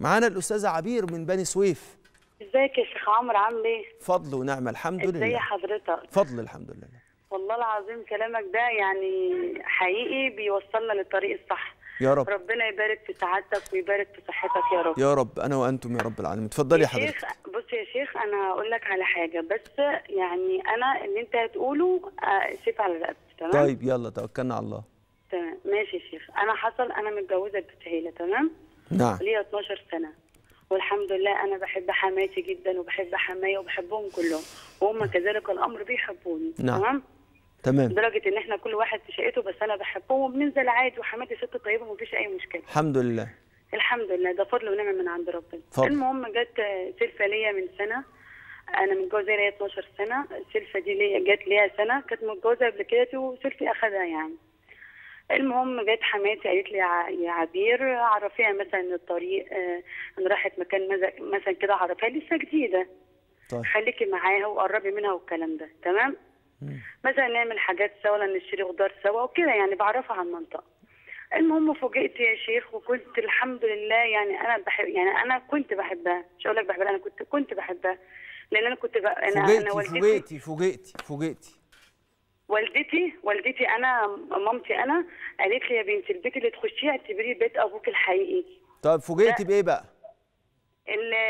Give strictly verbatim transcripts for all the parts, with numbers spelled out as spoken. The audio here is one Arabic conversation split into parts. معانا الأستاذة عبير من بني سويف. ازيك يا شيخ عمرو، عامل ايه؟ فضل ونعمة الحمد لله. ازي حضرتك؟ فضل الحمد لله. والله العظيم كلامك ده يعني حقيقي بيوصلنا للطريق الصح يا رب. ربنا يبارك في سعادتك ويبارك في صحتك يا رب. يا رب انا وانتم يا رب العالمين. اتفضلي يا حضرتك. بص يا شيخ، انا هقول لك على حاجه، بس يعني انا اللي انت هتقوله شايف على رقبتي. تمام؟ طيب يلا توكلنا على الله. تمام ماشي يا شيخ. انا حصل انا متجوزه بتهيله، تمام؟ نعم. ليا اتناشر سنه والحمد لله. انا بحب حماتي جدا وبحب حماية وبحبهم كلهم، وهم كذلك الامر بيحبوني. نعم. تمام؟ تمام. لدرجه ان احنا كل واحد في شقته، بس انا بحبهم وبننزل عادي، وحماتي ست طيبه ومفيش اي مشكله. الحمد لله. الحمد لله، ده فضل ونعمه من عند ربنا. فضل. المهم جت سلفه ليا من سنه، انا متجوزه ليا اتناشر سنه، السلفه دي ليا جت ليا سنه، كانت متجوزه قبل كده وسلفي اخذها يعني. المهم جت حماتي قالت لي يا عبير عرفيها مثلا الطريق، انا راحت مكان مثلا كده عرفيها لسه جديده. طيب. خليكي معاها وقربي منها والكلام ده، تمام؟ مثلا نعمل حاجات سوا، ولا نشتري خضار سوا وكده يعني، بعرفها على المنطقه. المهم فوجئت يا شيخ، وكنت الحمد لله يعني انا بحب، يعني انا كنت بحبها، مش هقول لك بحبها، انا كنت كنت بحبها، لان انا كنت بقى انا فوجئتي انا والدتي فوجئتي فوجئتي فوجئتي والدتي والدتي انا مامتي انا قالت لي يا بنتي البيت اللي تخشيه اعتبريه بيت ابوك الحقيقي. طب فوجئتي بايه بقى؟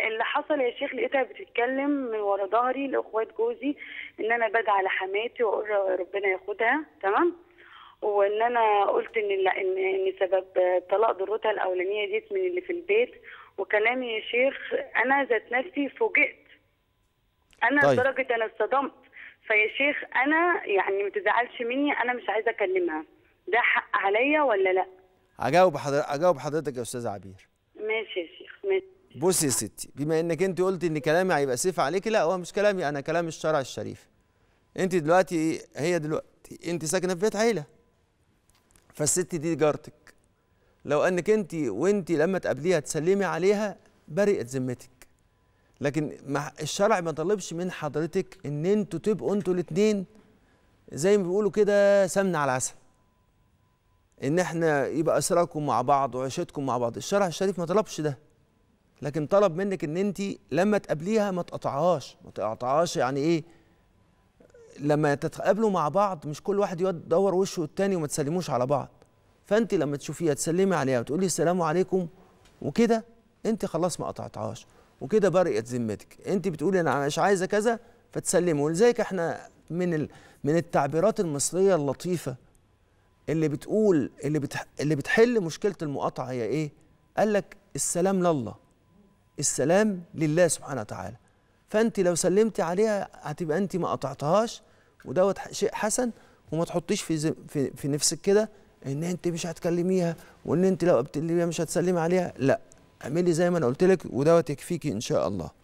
اللي حصل يا شيخ، لقيتها بتتكلم من ورا ظهري لاخوات جوزي ان انا بدعي على حماتي واقول ربنا ياخدها، تمام؟ وان انا قلت ان لا ان ان سبب طلاق ضرتها الاولانيه ديت من اللي في البيت وكلامي يا شيخ. انا ذات نفسي فوجئت انا. طيب. لدرجه انا اتصدمت. فيا شيخ انا يعني ما تزعلش مني، انا مش عايزه اكلمها، ده حق عليا ولا لا؟ هجاوب حضرتك هجاوب حضرتك يا استاذه عبير. ماشي يا شيخ. ماشي. بصي يا ستي، بما انك انت قلتي ان كلامي هيبقى سيف عليكي، لا هو مش كلامي انا، كلام الشرع الشريف. انت دلوقتي هي دلوقتي انت ساكنه في بيت عيله، فالست دي جارتك، لو انك انت وانت لما تقابليها تسلمي عليها برئت ذمتك، لكن الشرع ما طلبش من حضرتك ان انتوا تبقوا انتوا الاثنين زي ما بيقولوا كده سمنه على عسل، ان احنا يبقى اسراركم مع بعض وعيشتكم مع بعض. الشرع الشريف ما طلبش ده، لكن طلب منك ان انت لما تقابليها ما تقطعهاش ما تقطعهاش يعني ايه؟ لما تتقابلوا مع بعض مش كل واحد يدور وشه التاني وما تسلموش على بعض، فانت لما تشوفيها تسلمي عليها وتقولي السلام عليكم وكده، انت خلاص ما قطعتهاش وكده برئت ذمتك. انت بتقولي انا مش عايزه كذا فتسلمي. ولذلك احنا من ال... من التعبيرات المصريه اللطيفه اللي بتقول اللي بتح... اللي بتحل مشكله المقاطعه هي ايه؟ قال لك السلام لله، السلام لله سبحانه وتعالى. فانت لو سلمتي عليها هتبقى انت ما قطعتهاش، ودوت شيء حسن. وما تحطيش في في, في نفسك كده ان انت مش هتكلميها وان انت لو قابلتيها مش هتسلمي عليها، لا اعملي زي ما انا قلت لك ودوت يكفيكي ان شاء الله.